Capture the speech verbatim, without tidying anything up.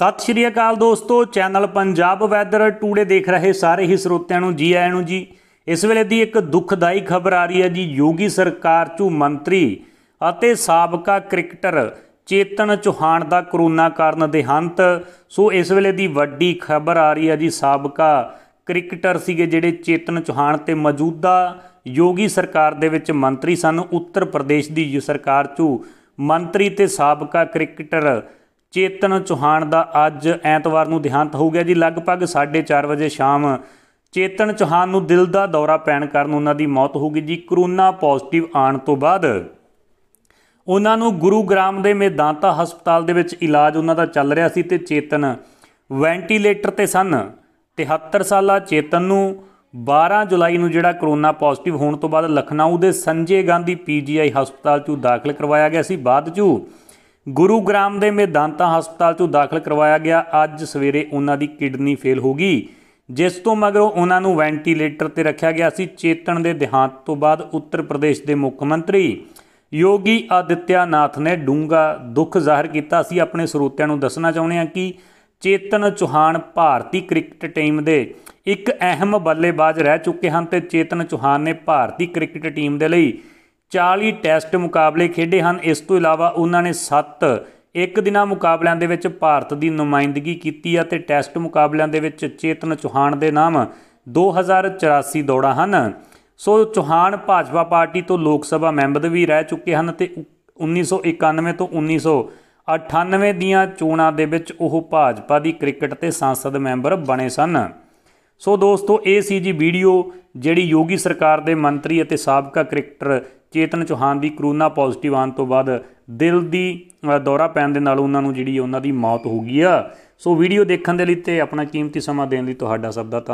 सत श्री अकाल दोस्तों, चैनल पंजाब वैदर टूडे देख रहे सारे ही स्रोतियां नू जी आयां नू जी। इस वेले दी एक दुखदाई खबर आ रही है जी। योगी सरकार चू मंत्री अते साबका क्रिकेटर चेतन चौहान का करोना कारण देहांत। सो इस वेले दी वड्डी खबर आ रही है जी। साबका क्रिकेटर सीगे जिहड़े चेतन चौहान ते मौजूदा योगी सरकार दे विच मंत्री सन। उत्तर प्रदेश दी सरकार चू मंत्री ते साबका क्रिकेटर चेतन चौहान दा अज ऐतवार नूं देहांत हो गया जी। लगभग साढ़े चार बजे शाम चेतन चौहान नूं दिल दा दौरा पैण कारण उन्हां दी मौत हो गई जी। करोना पॉजिटिव आण तो बाद उन्हां नूं गुरुग्राम दे मेदांता हस्पताल दे विच इलाज उन्हां दा चल रिहा सी ते चेतन वेंटीलेटर ते सन। तिहत्तर साला चेतन नूं बारह जुलाई नूं जिहड़ा करोना पॉजिटिव होने तो बाद लखनऊ के Sanjay Gandhi P G I हस्पताल चू दाखिल करवाया गया सी। बाद चू गुरुग्राम के मेदांता हस्पताल चू दाखिल करवाया गया। अज सवेरे उन्हां दी किडनी फेल हो गई, जिस तो मगरों उन्हां नूं वेंटीलेटर ते रखिया गया सी। चेतन के देहांत तो बाद उत्तर प्रदेश के मुख्यमंत्री योगी आदित्यनाथ ने डूंगा दुख जाहिर किया सी। अपने स्रोतियां नूं दसना चाहुंदे हां कि चेतन चौहान भारतीय क्रिकेट टीम दे एक अहम बल्लेबाज रह चुके हैं ते चेतन चौहान ने भारतीय क्रिकेट टीम दे लई चालीस टेस्ट मुकाबले खेडे हैं। इस तो इलावा उन्होंने सत्त एक दिना मुकाबलों दे विच भारत की नुमाइंदगी की है। टेस्ट मुकाबलों दे विच चेतन चौहान दे नाम दो हज़ार चौरासी दौड़ा हैं। सो चौहान भाजपा पार्टी तो लोग सभा मैंबर भी रह चुके हैं ते उन्नीस सौ इक्यानवे तो उन्नीस सौ अठानवे दियां चोणां दे विच ओह भाजपा दी क्रिकेट ते सांसद मैंबर बने सन। सो दोस्तों ये सी जी वीडियो जिहड़ी योगी सरकार दे मंत्री अते साबका क्रिकेटर चेतन चौहान दी करोना पॉजिटिव आउण तो बाद दिल दी दौरा पैण दे नाल उन्हां नूं जिहड़ी उन्हां दी मौत हो गई आ। सो वीडियो देखण दे लई ते अपना कीमती समां देण लई तुहाडा सब दा